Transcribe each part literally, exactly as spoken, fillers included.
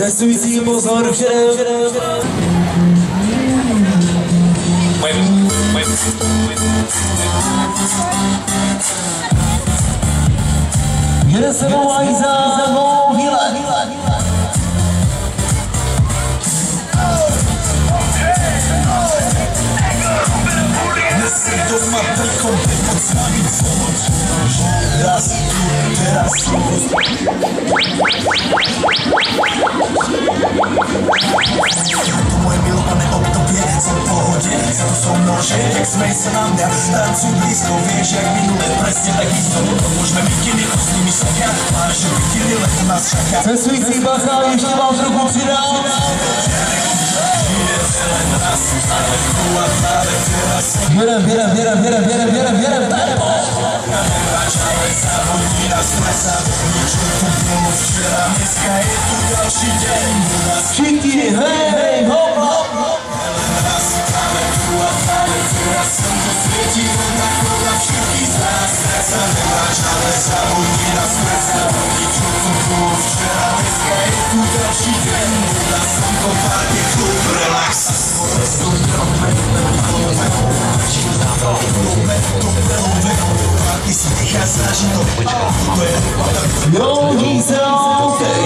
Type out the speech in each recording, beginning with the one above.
Cestující pozor všem. Jede se mou a jízá za mou výlet. Dnes je doma teď komplet pod snámi pomoc. Raz tu, teraz jak smejce nám dá, tancu blízko, víš, jak minule, presně tak výstavu, možná bikini, s nimi šaká, máš bikini, lehko nás šaká. Cestující bacha, ještě vám trochu přidám. Věrem, věrem, věrem, věrem, věrem, věrem, věrem, věrem. Všichni, hej, hej, hop, hop, hop. No, he's okay.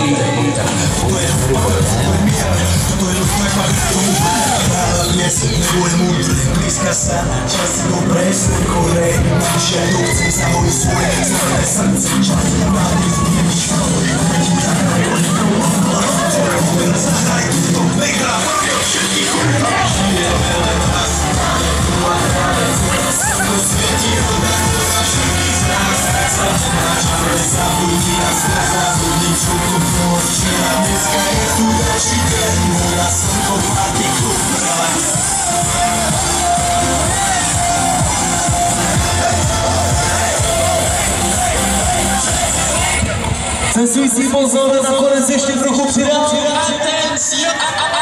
Cestující pozor, nakonec ještě trochu přidám. Atencion,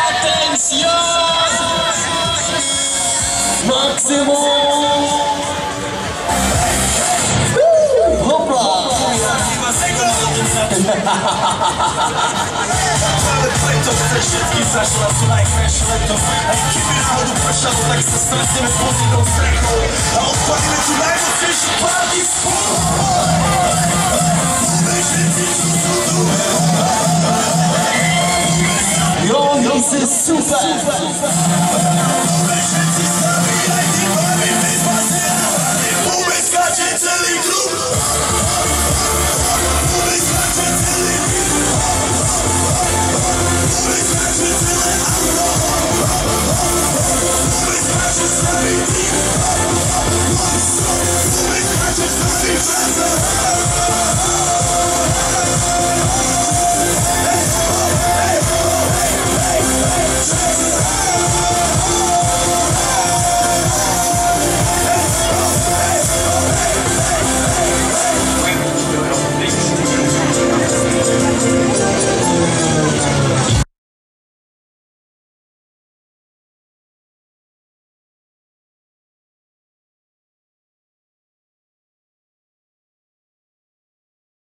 atencion, maximum. Hopla. To chce všetkých zašla, sú najkrajšie leto. Aj keby z vodu pršalo, tak sa stretneme s pozitnou strechou a odpadíme tu najmocnejší plány spolu. Jo, jo, si super!